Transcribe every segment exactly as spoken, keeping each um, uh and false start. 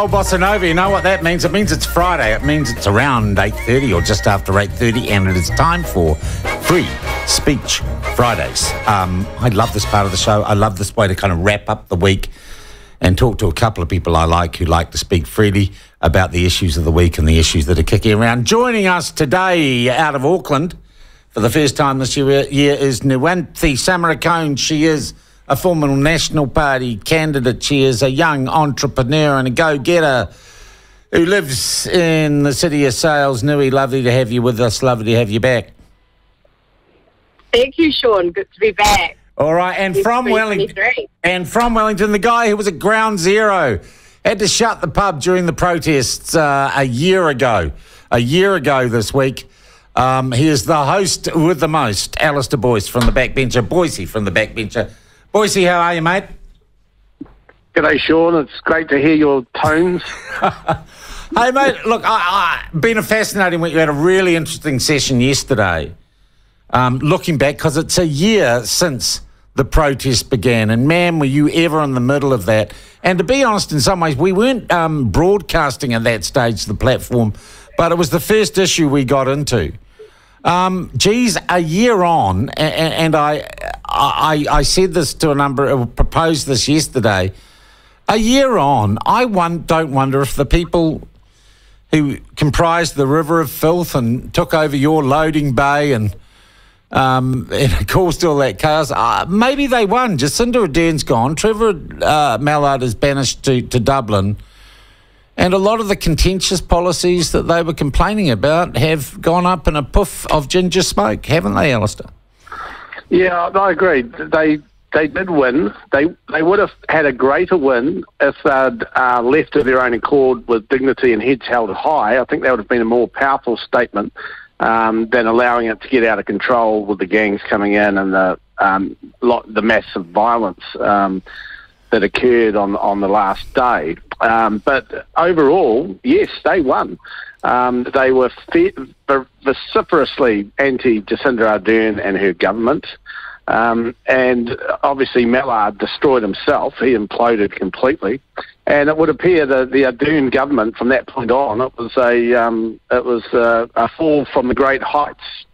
Old Bossa Nova, you know what that means? It means it's Friday. It means it's around eight thirty or just after eight thirty, and it is time for Free Speech Fridays. Um, I love this part of the show. I love this way to kind of wrap up the week and talk to a couple of people I like who like to speak freely about the issues of the week and the issues that are kicking around. Joining us today out of Auckland for the first time this year, year is Nuwanthie Samarakone. She is a former National Party candidate. She is a young entrepreneur and a go-getter who lives in the city of Sales. Nui, lovely to have you with us. Lovely to have you back. Thank you, Sean. Good to be back. All right, and from Wellington, and from Wellington, the guy who was at Ground Zero had to shut the pub during the protests uh, a year ago. A year ago this week. Um, he is the host with the most, Alistair Boyce from the Backbencher, Boyce from the Backbencher. Boyce, how are you, mate? G'day, Sean. It's great to hear your tones. Hey, mate, look, I, I, been a fascinating week. You had a really interesting session yesterday, um, looking back, because it's a year since the protest began, and, man, were you ever in the middle of that. And to be honest, in some ways, we weren't um, broadcasting at that stage the platform, but it was the first issue we got into. Um, geez, a year on, and, and I... I, I said this to a number, proposed this yesterday. A year on, I one, don't wonder if the people who comprised the river of filth and took over your loading bay and, um, and caused all that chaos, uh, maybe they won. Jacinda Ardern's gone. Trevor uh, Mallard is banished to, to Dublin. And a lot of the contentious policies that they were complaining about have gone up in a puff of ginger smoke, haven't they, Alistair? Yeah, I agree. They they did win. They they would have had a greater win if they'd uh, left of their own accord with dignity and heads held high. I think that would have been a more powerful statement um, than allowing it to get out of control with the gangs coming in and the um, lot, the massive violence um, that occurred on on the last day. Um, but overall, yes, they won. Um, they were vociferously anti-Jacinda Ardern and her government. Um, and obviously Mallard destroyed himself. He imploded completely. And it would appear that the Ardern government, from that point on, it was a, um, it was a, a fall from the great heights.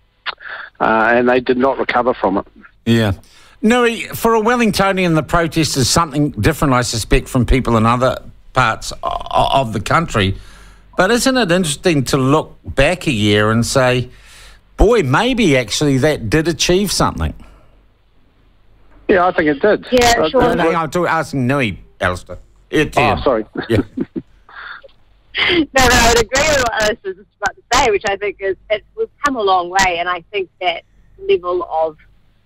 Uh, and they did not recover from it. Yeah. Nui, for a Wellingtonian, the protest is something different, I suspect, from people in other parts of the country. But isn't it interesting to look back a year and say, boy, maybe actually that did achieve something? Yeah, I think it did. Yeah, but sure. Hang on, I'm asking Nui, Alistair. It's oh, here. Sorry. Yeah. no, no, I would agree with what Alistair was about to say, which I think is it, we've come a long way, and I think that level of,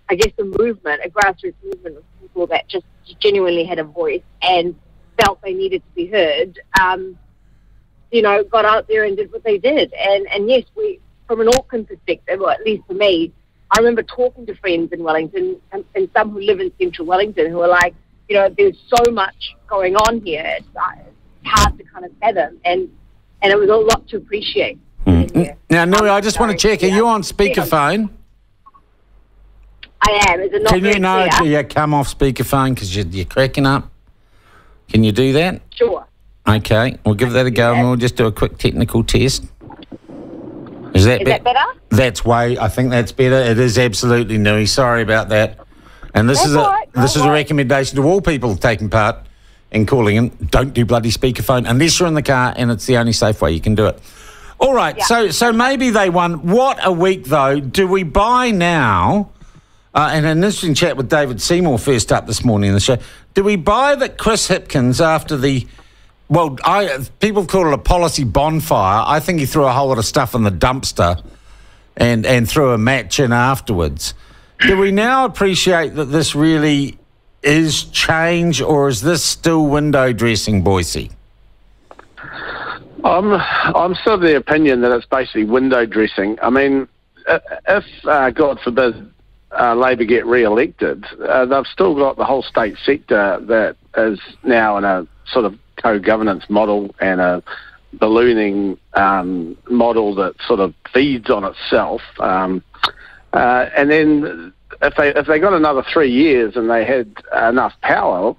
I guess, a movement, a grassroots movement of people that just genuinely had a voice and felt they needed to be heard, um, you know, got out there and did what they did. And, and yes, we, from an Auckland perspective, or at least for me, I remember talking to friends in Wellington and, and some who live in central Wellington who are like, you know, there's so much going on here, it's, it's hard to kind of fathom. And, and it was a lot to appreciate. Mm. Now, Nui, I just so, want to check, are yeah. you on speakerphone? I am. Is it not Can you know, clear? Yeah, come off speakerphone because you're, you're cracking up. Can you do that? Sure. Okay, we'll give that a go, yeah. and we'll just do a quick technical test. Is that, is be that better? That's way. I think that's better. It is absolutely new. Sorry about that. And this that's is a right, this right. is a recommendation to all people taking part in calling in. Don't do bloody speakerphone unless you're in the car, and it's the only safe way you can do it. All right. Yeah. So so maybe they won. What a week, though. Do we buy now? Uh, and an interesting chat with David Seymour first up this morning in the show. Do we buy that Chris Hipkins after the Well, I, people call it a policy bonfire. I think he threw a whole lot of stuff in the dumpster and, and threw a match in afterwards. Do we now appreciate that this really is change, or is this still window dressing, Boyce? I'm, I'm still of the opinion that it's basically window dressing. I mean, if, uh, God forbid, uh, Labor get re-elected, uh, they've still got the whole state sector that is now in a sort of co-governance model and a ballooning um, model that sort of feeds on itself. Um, uh, and then if they if they got another three years and they had enough power,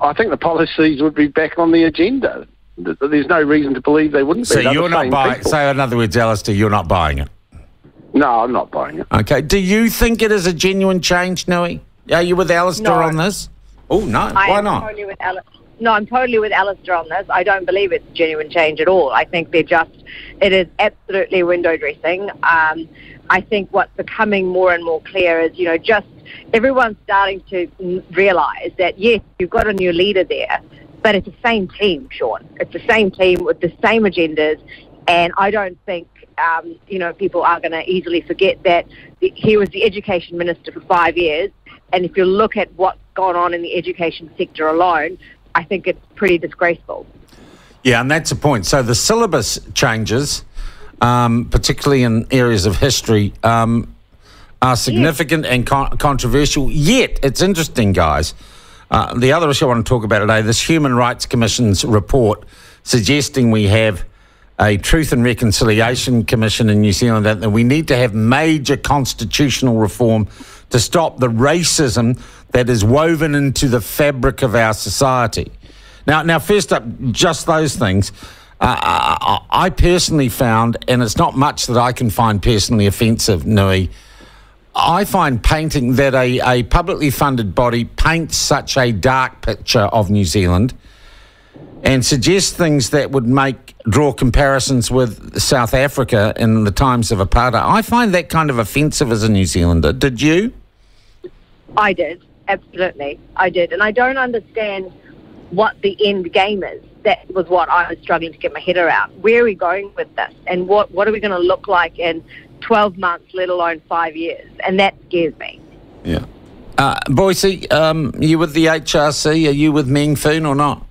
I think the policies would be back on the agenda. There's no reason to believe they wouldn't. So be. you're not buying people. So in other words, Alistair, you're not buying it? No, I'm not buying it. Okay. Do you think it is a genuine change, Nui? Are you with Alistair no. on this? Oh, no. I Why am not? Totally with Alistair. No, I'm totally with Alistair on this. I don't believe it's genuine change at all. I think they're just, it is absolutely window dressing. Um, I think what's becoming more and more clear is, you know, just everyone's starting to realise that, yes, you've got a new leader there, but it's the same team, Sean. It's the same team with the same agendas, and I don't think, um, you know, people are going to easily forget that he was the education minister for five years, and if you look at what's gone on in the education sector alone, I think it's pretty disgraceful. Yeah, and that's the point. So the syllabus changes, um, particularly in areas of history, um, are significant yes. and con controversial. Yet, it's interesting, guys. Uh, the other issue I want to talk about today, this Human Rights Commission's report suggesting we have a Truth and Reconciliation Commission in New Zealand, that we need to have major constitutional reform to stop the racism that is woven into the fabric of our society. Now, now, first up, just those things. Uh, I personally found, and it's not much that I can find personally offensive, Nui, I find painting that a, a publicly funded body paints such a dark picture of New Zealand and suggests things that would make, draw comparisons with South Africa in the times of apartheid. I find that kind of offensive as a New Zealander. Did you? I did. Absolutely, I did. And I don't understand what the end game is. That was what I was struggling to get my head around. Where are we going with this? And what, what are we going to look like in twelve months, let alone five years? And that scares me. Yeah. Uh, Boyce, um, you with the H R C? Are you with Meng Foon or not?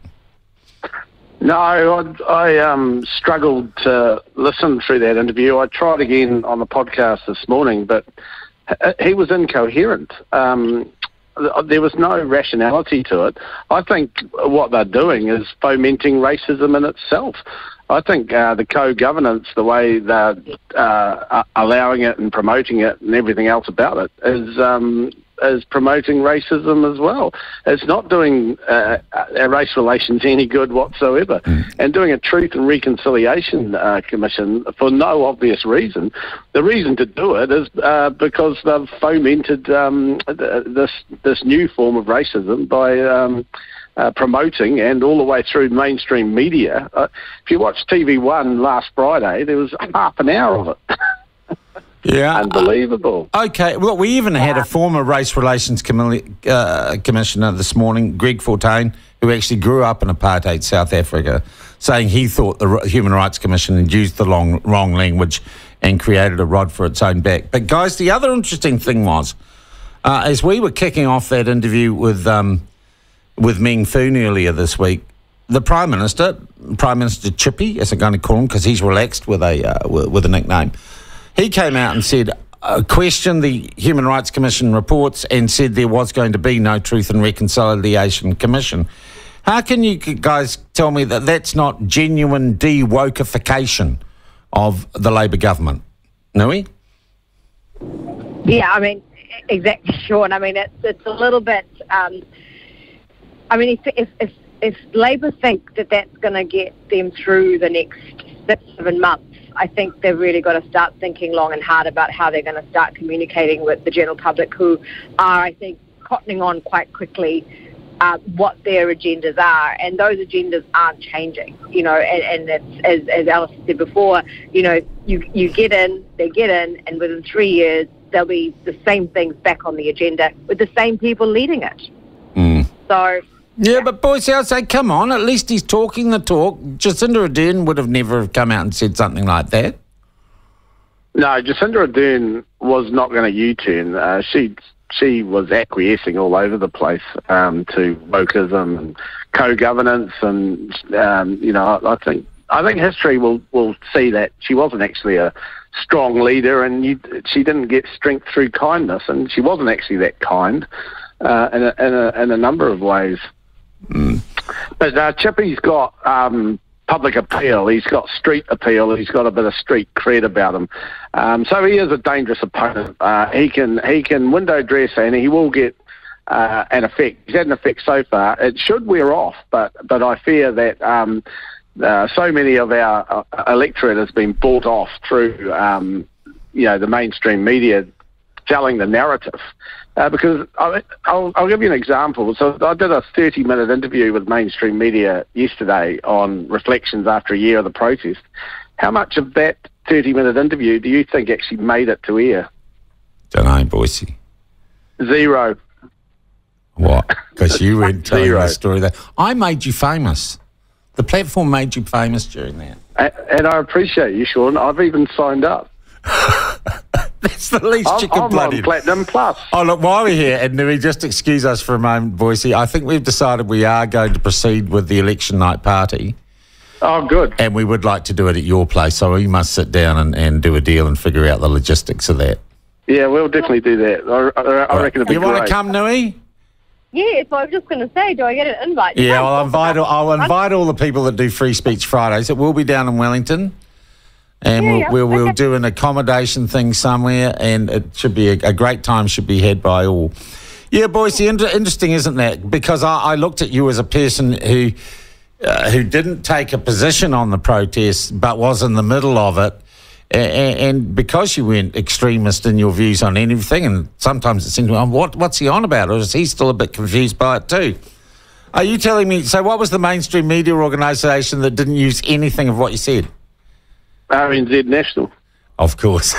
No, I, I um, struggled to listen through that interview. I tried again on the podcast this morning, but he was incoherent. Um, there was no rationality to it. I think what they're doing is fomenting racism in itself. I think uh, the co-governance, the way they're uh, allowing it and promoting it and everything else about it is, um, is promoting racism as well. It's not doing uh, our race relations any good whatsoever. Mm. And doing a Truth and Reconciliation uh, Commission for no obvious reason. The reason to do it is uh, because they've fomented um, th this this new form of racism by um, uh, promoting, and all the way through mainstream media. Uh, if you watch T V one last Friday, there was half an hour of it. Yeah, unbelievable. Uh, okay, well, we even had a former race relations commi uh, commissioner this morning, Greg Fortain, who actually grew up in apartheid South Africa, saying he thought the R Human Rights Commission had used the long, wrong language and created a rod for its own back. But guys, the other interesting thing was, uh, as we were kicking off that interview with um, with Meng Foon earlier this week, the Prime Minister, Prime Minister Chippy, as I'm going to call him, because he's relaxed with a uh, with, with a nickname. He came out and said, uh, questioned the Human Rights Commission reports and said there was going to be no Truth and Reconciliation Commission. How can you guys tell me that that's not genuine de-wokeification of the Labour government? Nui? Yeah, I mean, exactly, Sean. I mean, it's, it's a little bit... Um, I mean, if, if, if, if Labour think that that's going to get them through the next six, seven months, I think they've really got to start thinking long and hard about how they're going to start communicating with the general public, who are, I think, cottoning on quite quickly uh, what their agendas are. And those agendas aren't changing, you know, and, and it's, as, as Alice said before, you know, you, you get in, they get in, and within three years, there'll be the same things back on the agenda with the same people leading it. Mm. So... Yeah, yeah, but Boyce, I'd say, come on, at least he's talking the talk. Jacinda Ardern would have never come out and said something like that. No, Jacinda Ardern was not going to U-turn. Uh, she she was acquiescing all over the place um, to wokeism and co-governance, and um, you know, I, I think I think history will will see that she wasn't actually a strong leader, and you, she didn't get strength through kindness, and she wasn't actually that kind uh, in a, in a, in a number of ways. Mm. But uh, Chippy's got um, public appeal, he's got street appeal, he's got a bit of street cred about him. Um, so he is a dangerous opponent. Uh, he can he can window dress, and he will get uh, an effect. He's had an effect so far. It should wear off, but but I fear that um, uh, so many of our uh, electorate has been bought off through, um, you know, the mainstream media telling the narrative. Uh, because I, I'll, I'll give you an example. So I did a thirty-minute interview with mainstream media yesterday on reflections after a year of the protest. How much of that thirty-minute interview do you think actually made it to air? Don't know, Boyce. Zero. What? Because you weren't telling Zero. the story there. I made you famous. The platform made you famous during that. And, and I appreciate you, Sean. I've even signed up. That's the least I'm, you can bloody. I'm on Platinum Plus. Oh, look, while we're here, and we just excuse us for a moment, Boyce, I think we've decided we are going to proceed with the election night party. Oh, good. And we would like to do it at your place, so we must sit down and, and do a deal and figure out the logistics of that. Yeah, we'll definitely do that. I, I, I reckon it'll be great. You want to come, Nui? Yeah, so I was just going to say, do I get an invite? Yeah, I'll invite, I'll invite all the people that do Free Speech Fridays. It will be down in Wellington. And yeah, we'll, we'll, okay. we'll do an accommodation thing somewhere, and it should be a, a great time should be had by all. Yeah, Boyce, inter interesting, isn't that? Because I, I looked at you as a person who uh, who didn't take a position on the protest but was in the middle of it, and, and because you weren't extremist in your views on anything, and sometimes it seemed, well, what, what's he on about? Or is he still a bit confused by it too? Are you telling me, so what was the mainstream media organisation that didn't use anything of what you said? R N Z National. Of course.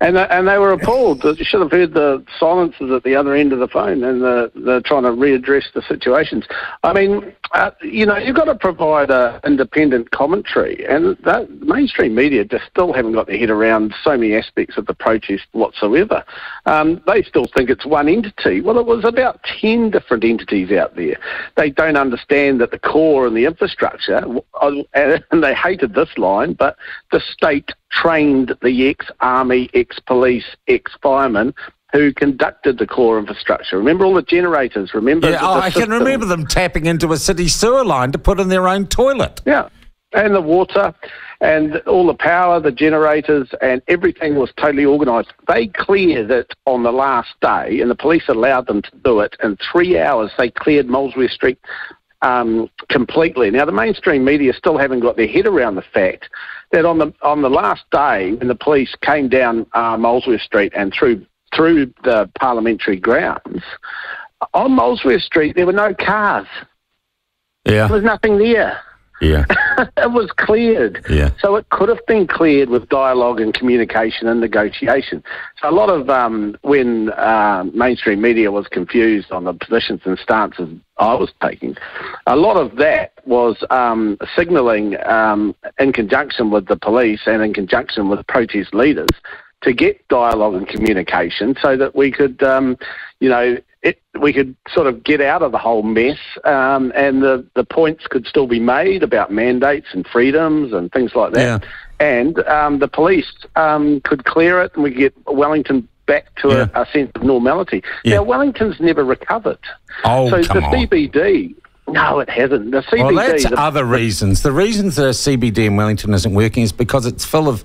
and, they, and they were appalled. You should have heard the silences at the other end of the phone, and the, they're trying to readdress the situations. I mean, uh, you know, you've got to provide an independent commentary, and that mainstream media just still haven't got their head around so many aspects of the protest whatsoever. Um, they still think it's one entity. Well, it was about ten different entities out there. They don't understand that the core and the infrastructure, and they hated this line, but the state trained the ex-army, ex-police, ex-firemen who conducted the core infrastructure. Remember all the generators? Remember? Yeah, the, the I system. can remember them tapping into a city sewer line to put in their own toilet. Yeah, and the water, and all the power, the generators, and everything was totally organised. They cleared it on the last day, and the police allowed them to do it. In three hours, they cleared Molesworth Street um, completely. Now, the mainstream media still haven't got their head around the fact that on the on the last day, when the police came down uh, Molesworth Street and through through the parliamentary grounds, on Molesworth Street there were no cars. Yeah, there was nothing there. Yeah, it was cleared. Yeah, so it could have been cleared with dialogue and communication and negotiation. So a lot of um, when uh, mainstream media was confused on the positions and stances I was taking, a lot of that was um, signalling um, in conjunction with the police and in conjunction with protest leaders, to get dialogue and communication so that we could, um, you know, it, we could sort of get out of the whole mess, um, and the, the points could still be made about mandates and freedoms and things like that. Yeah. And um, the police um, could clear it, and we get Wellington back to yeah. a, a sense of normality. Yeah. Now, Wellington's never recovered. Oh, so come the on. C B D... No, it hasn't. The C B D... Well, that's the, other reasons. The reasons the C B D in Wellington isn't working is because it's full of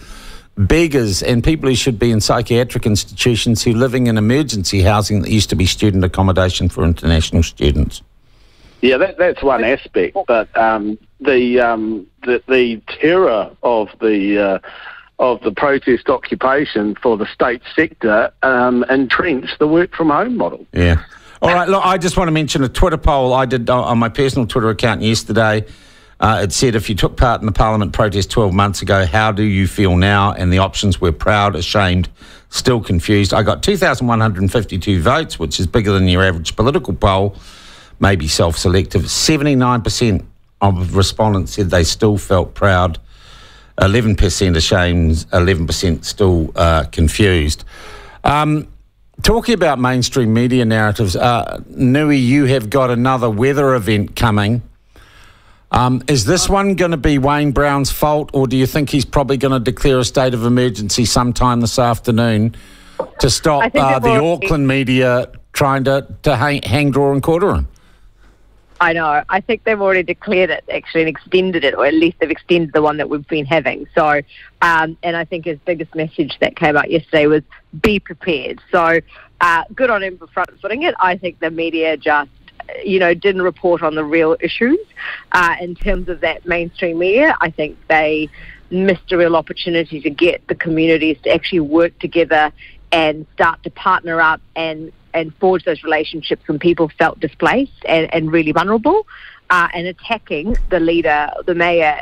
beggars and people who should be in psychiatric institutions who are living in emergency housing that used to be student accommodation for international students. Yeah, that, that's one aspect, but um, the, um, the the terror of the uh, of the protest occupation for the state sector um, entrenched the work from home model. Yeah. All right. Look, I just want to mention a Twitter poll I did on my personal Twitter account yesterday. Uh, it said, if you took part in the Parliament protest twelve months ago, how do you feel now? And the options were proud, ashamed, still confused. I got two thousand one hundred fifty-two votes, which is bigger than your average political poll, maybe self-selective. seventy-nine percent of respondents said they still felt proud, eleven percent ashamed, eleven percent still uh, confused. Um, talking about mainstream media narratives, uh, Nui, you have got another weather event coming. Um, is this one going to be Wayne Brown's fault, or do you think he's probably going to declare a state of emergency sometime this afternoon to stop uh, the Auckland media trying to, to hang, hang, draw and quarter him? I know. I think they've already declared it, actually, and extended it, or at least they've extended the one that we've been having. So, um, and I think his biggest message that came out yesterday was, be prepared. So, uh, good on him for front-footing it. I think the media just you know, didn't report on the real issues uh, in terms of that mainstream media. I think they missed a real opportunity to get the communities to actually work together and start to partner up and, and forge those relationships when people felt displaced and, and really vulnerable. Uh, and attacking the leader, the mayor,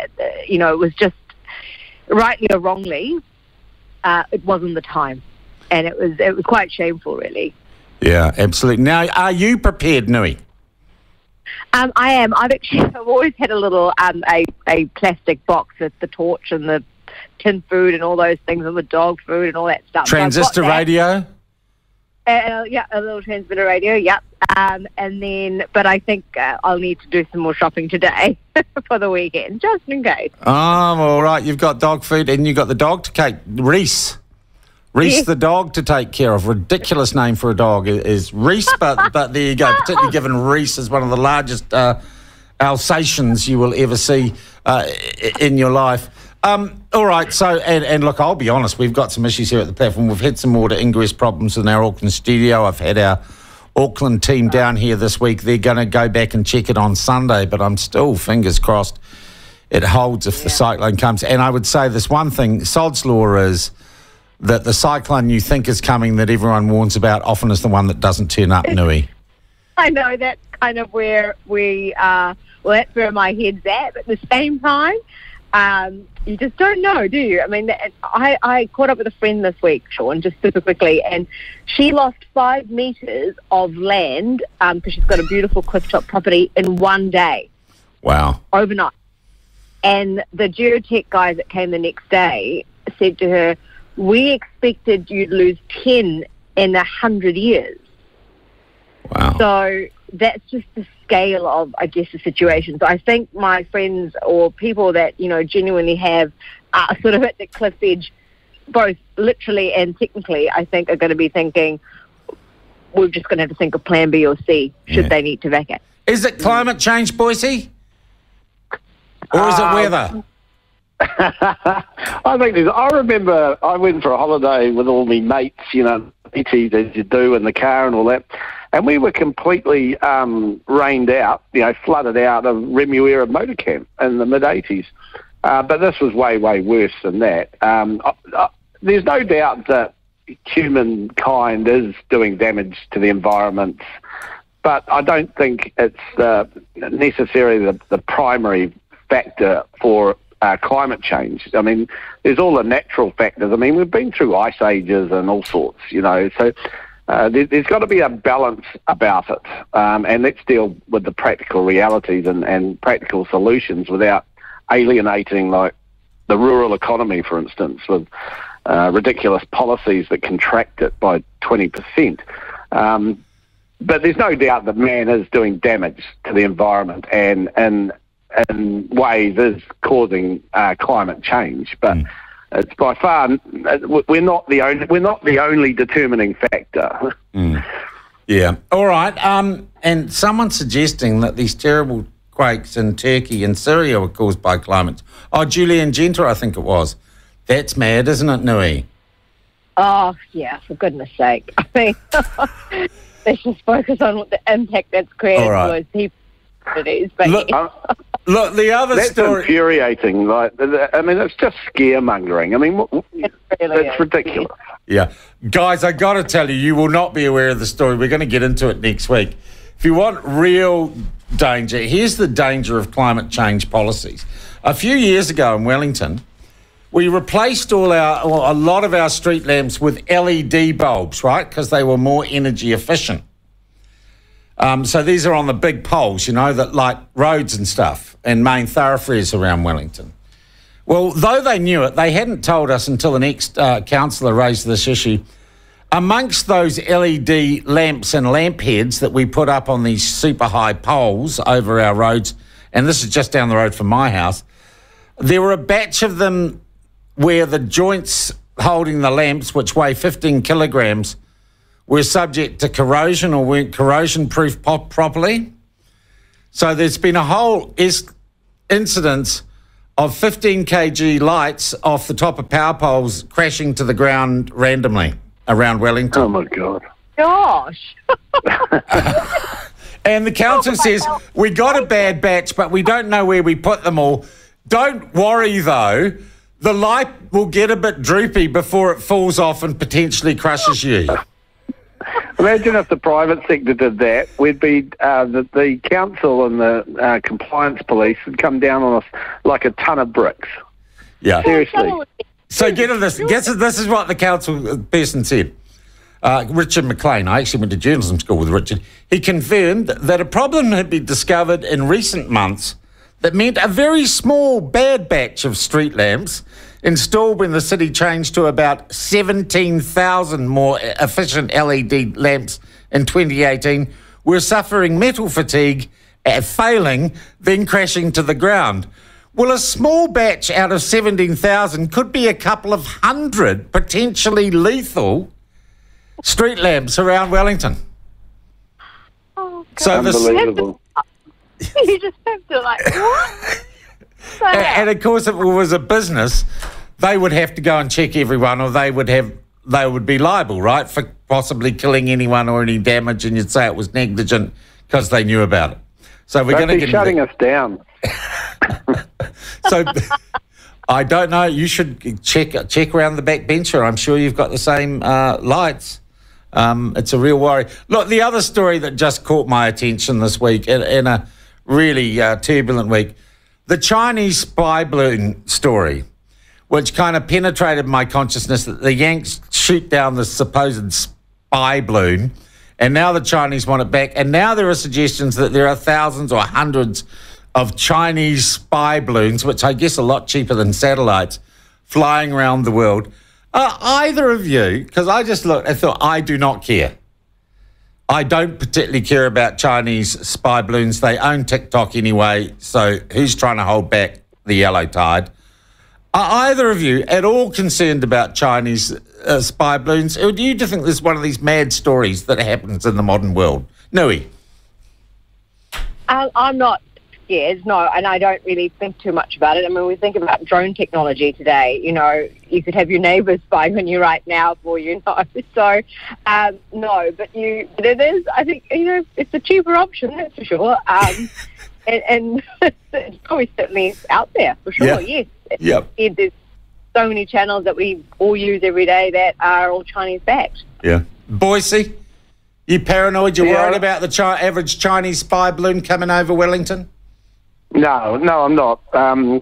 you know, it was just, rightly or wrongly, uh, it wasn't the time. And it was it was quite shameful, really. Yeah, absolutely. Now, are you prepared, Nui? Um, I am. I've actually I've always had a little um, a, a plastic box with the torch and the tin food and all those things and the dog food and all that stuff. Transistor so radio? Uh, yeah, a little transmitter radio, yep. Um, and then, but I think uh, I'll need to do some more shopping today for the weekend, just in case. Oh, all right. You've got dog food and you've got the dog to take, Reese. Reese, yes. The dog to take care of. Ridiculous name for a dog is Reese, but, but there you go, particularly given Reese is one of the largest uh, Alsatians you will ever see uh, in your life. Um, all right, so, and, and look, I'll be honest, we've got some issues here at the platform. We've had some water ingress problems in our Auckland studio. I've had our Auckland team down here this week. They're going to go back and check it on Sunday, but I'm still, fingers crossed, it holds if yeah. the cyclone comes. And I would say this one thing, Sod's law is that the cyclone you think is coming that everyone warns about often is the one that doesn't turn up, Nui. I know, that's kind of where we are, well, that's where my head's at, but at the same time, Um, you just don't know, do you? I mean, I, I caught up with a friend this week, Sean, just super quickly, and she lost five metres of land because um, she's got a beautiful clifftop property in one day. Wow. Overnight. And the geotech guys that came the next day said to her, we expected you'd lose ten in a hundred years. Wow. So that's just the scale of, I guess, the situation. So I think my friends or people that, you know, genuinely have uh, sort of at the cliff edge, both literally and technically, I think are going to be thinking, we're just going to have to think of plan B or C should yeah. they need to vacate. Is it climate change, Boise? Or is uh, it weather? I think there's, I remember I went for a holiday with all my mates, you know, petty as you do in the car and all that. And we were completely um, rained out, you know, flooded out of Remuera motor camp in the mid eighties. Uh, but this was way, way worse than that. Um, I, I, there's no doubt that humankind is doing damage to the environment, but I don't think it's uh, necessarily the, the primary factor for uh, climate change. I mean, there's all the natural factors. I mean, we've been through ice ages and all sorts, you know, so... Uh, there, there's got to be a balance about it, um, and let's deal with the practical realities and, and practical solutions without alienating, like, the rural economy, for instance, with uh, ridiculous policies that contract it by twenty percent. Um, but there's no doubt that man is doing damage to the environment and in and, and ways is causing uh, climate change, but... Mm. It's by far we're not the only we're not the only determining factor. Mm. Yeah. All right. Um. And someone's suggesting that these terrible quakes in Turkey and Syria were caused by climate. Oh, Julian Genter, I think it was. That's mad, isn't it, Nui? Oh yeah, for goodness' sake. I mean, let's just focus on what the impact that's created right. for people. It is, but look, yeah. uh, look, the other that's story. That's infuriating. Like, I mean, it's just scaremongering. I mean, it's, really it's ridiculous. Yeah. Guys, I got to tell you, you will not be aware of the story. We're going to get into it next week. If you want real danger, here's the danger of climate change policies. A few years ago in Wellington, we replaced all our, well, a lot of our street lamps with L E D bulbs, right? Because they were more energy efficient. Um, so these are on the big poles, you know, that light roads and stuff and main thoroughfares around Wellington. Well, though they knew it, they hadn't told us until the next uh, councillor raised this issue. Amongst those L E D lamps and lamp heads that we put up on these super high poles over our roads, and this is just down the road from my house, there were a batch of them where the joints holding the lamps, which weigh fifteen kilograms, were subject to corrosion or weren't corrosion-proof properly. So there's been a whole incidence of fifteen kilogram lights off the top of power poles crashing to the ground randomly around Wellington. Oh, my God. Gosh. And the council says, we got a bad batch, but we don't know where we put them all. Don't worry, though. The light will get a bit droopy before it falls off and potentially crushes you. Imagine if the private sector did that. We'd be uh, the, the council and the uh, compliance police would come down on us like a ton of bricks. Yeah, seriously. So get of this. Guess this is what the council person said. Uh, Richard McLean. I actually went to journalism school with Richard. He confirmed that a problem had been discovered in recent months that meant a very small bad batch of street lamps installed when the city changed to about seventeen thousand more efficient L E D lamps in twenty eighteen were suffering metal fatigue, uh, failing, then crashing to the ground. Well, a small batch out of seventeen thousand could be a couple of hundred potentially lethal street lamps around Wellington. Oh, God. So unbelievable. This, you just have to, like, what? So, and, and of course, if it was a business, they would have to go and check everyone, or they would have they would be liable, right, for possibly killing anyone or any damage, and you'd say it was negligent because they knew about it. So we're going to get shutting us down. So I don't know. You should check check around the Backbencher. I'm sure you've got the same uh, lights. Um, it's a real worry. Look, the other story that just caught my attention this week, in, in a really uh, turbulent week. The Chinese spy balloon story, which kind of penetrated my consciousness that the Yanks shoot down the supposed spy balloon, and now the Chinese want it back. And now there are suggestions that there are thousands or hundreds of Chinese spy balloons, which I guess are a lot cheaper than satellites, flying around the world. Are either of you, because I just looked and thought, I do not care. I don't particularly care about Chinese spy balloons. They own TikTok anyway, so who's trying to hold back the yellow tide? Are either of you at all concerned about Chinese uh, spy balloons? Or do you think this is one of these mad stories that happens in the modern world? Nui? Um, I'm not scared, no, and I don't really think too much about it. I mean, we think about drone technology today. You know, you could have your neighbours spying on you right now for you know. So, um, no, but you, but it is, I think, you know, it's a cheaper option, that's for sure. Um, and and it's probably certainly out there, for sure, yeah. Yes. Yep. Yeah, there's so many channels that we all use every day that are all Chinese-backed. Yeah. Boise, you paranoid? You're yeah. worried about the chi average Chinese spy balloon coming over Wellington? No, no, I'm not. Um,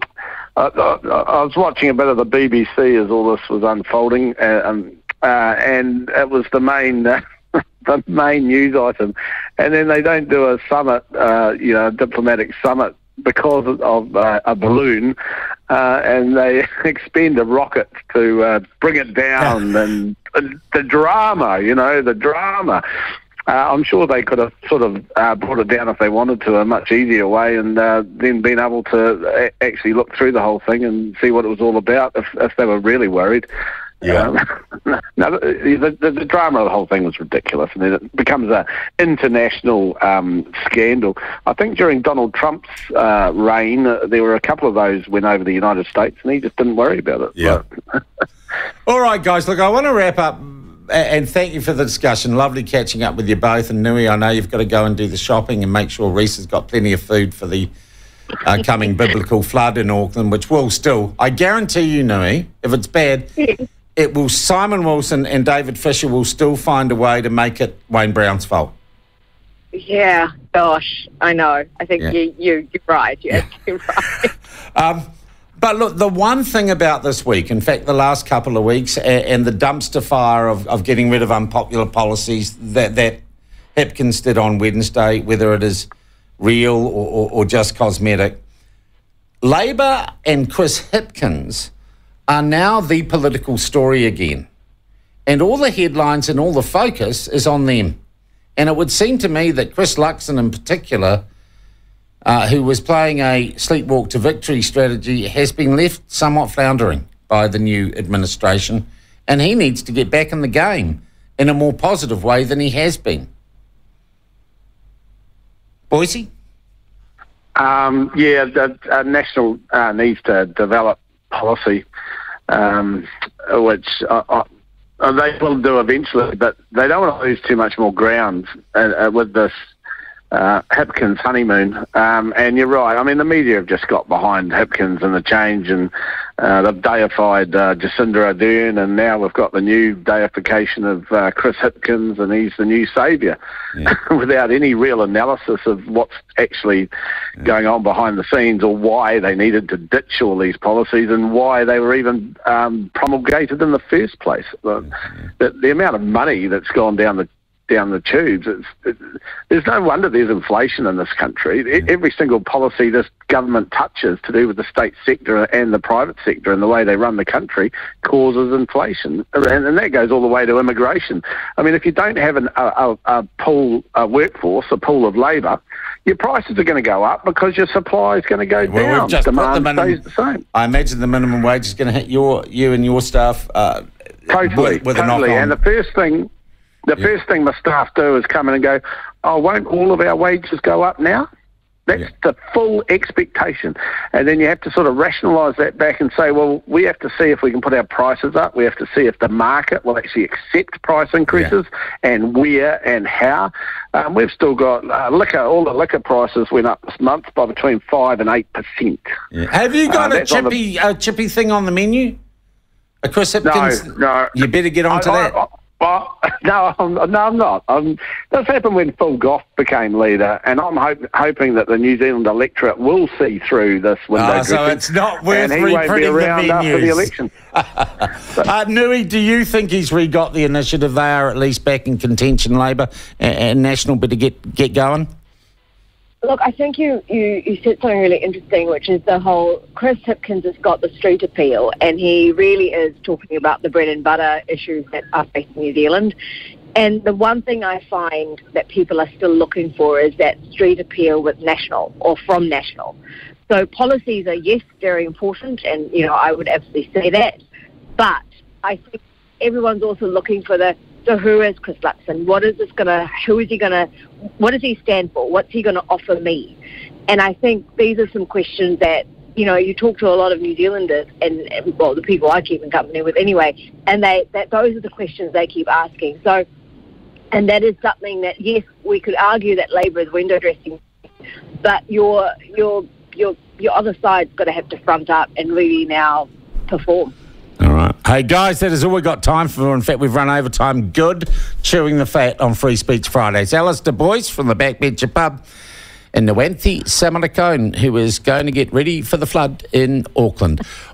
I, I, I was watching a bit of the B B C as all this was unfolding, and, uh, and it was the main, uh, the main news item. And then they don't do a summit, uh, you know, a diplomatic summit because of uh, a balloon, uh, and they expend a rocket to uh, bring it down, and the drama, you know, the drama. Uh, I'm sure they could have sort of uh, brought it down if they wanted to, a much easier way, and uh, then been able to a actually look through the whole thing and see what it was all about if, if they were really worried. Yeah. Um, no, the, the, the drama of the whole thing was ridiculous, and then it becomes an international um, scandal. I think during Donald Trump's uh, reign, uh, there were a couple of those went over the United States, and he just didn't worry about it. Yeah. All right, guys, look, I want to wrap up. And thank you for the discussion. Lovely catching up with you both. And Nui, I know you've got to go and do the shopping and make sure Reece has got plenty of food for the uh, coming biblical flood in Auckland, which will still, I guarantee you, Nui, if it's bad, it will. Simon Wilson and David Fisher will still find a way to make it Wayne Brown's fault. Yeah, gosh, I know. I think yeah. you, you, you're right. You're yeah. absolutely right. um, But look, the one thing about this week, in fact, the last couple of weeks, and, and the dumpster fire of, of getting rid of unpopular policies that, that Hipkins did on Wednesday, whether it is real or, or, or just cosmetic, Labour and Chris Hipkins are now the political story again. And all the headlines and all the focus is on them. And it would seem to me that Chris Luxon in particular, Uh, who was playing a sleepwalk to victory strategy, has been left somewhat floundering by the new administration, and he needs to get back in the game in a more positive way than he has been. Boise? Um, yeah, the uh, National uh, needs to develop policy, um, which I, I they will do eventually, but they don't want to lose too much more ground uh, uh, with this uh, Hipkins' honeymoon. Um, and you're right. I mean, the media have just got behind Hipkins and the change, and uh, they've deified uh, Jacinda Ardern, and now we've got the new deification of uh, Chris Hipkins, and he's the new saviour, yeah. without any real analysis of what's actually yeah. going on behind the scenes, or why they needed to ditch all these policies, and why they were even um, promulgated in the first place. The, yeah. the, the amount of money that's gone down the down the tubes. It's, it, there's no wonder there's inflation in this country. Yeah. Every single policy this government touches to do with the state sector and the private sector and the way they run the country causes inflation. Yeah. And, and that goes all the way to immigration. I mean, if you don't have an, a, a pool, a workforce, a pool of labour, your prices are going to go up because your supply is going to go well, down. We've just Demand put the minimum, stays the same. I imagine the minimum wage is going to hit your, you and your staff uh, totally, with, with totally. And the first thing... The yep. first thing my staff do is come in and go, oh, won't all of our wages go up now? That's yep. the full expectation. And then you have to sort of rationalise that back and say, well, we have to see if we can put our prices up. We have to see if the market will actually accept price increases yeah. and where and how. Um, we've still got uh, liquor. All the liquor prices went up this month by between five and eight percent. Yeah. Have you got uh, a, chippy, the... a chippy thing on the menu? A Chris Hipkins? No, no. You better get on to that. I, I, Well, no, I'm, no, I'm not. Um, this happened when Phil Goff became leader, and I'm hope, hoping that the New Zealand electorate will see through this window. Oh, so it's not worth reprinting the venues after the election. so. uh, Nui, do you think he's re-got the initiative? They are at least back in contention. Labour and, and National better get get going. Look, I think you, you, you said something really interesting, which is the whole Chris Hipkins has got the street appeal, and he really is talking about the bread and butter issues that are facing New Zealand. And the one thing I find that people are still looking for is that street appeal with National or from National. So policies are, yes, very important, and, you know, I would absolutely say that. But I think everyone's also looking for the, so who is Chris Luxon? What is this going to, who is he going to, what does he stand for? What's he going to offer me? And I think these are some questions that, you know, you talk to a lot of New Zealanders and, well, the people I keep in company with anyway, and they that those are the questions they keep asking. So, and that is something that, yes, we could argue that Labour is window dressing, but your, your, your, your other side's got to have to front up and really now perform. All right. Hey, guys, that is all we've got time for. In fact, we've run over time. Good. Chewing the fat on Free Speech Fridays. Alistair Boyce from the Backbencher Pub and Nuwanthie Samarakone, who is going to get ready for the flood in Auckland.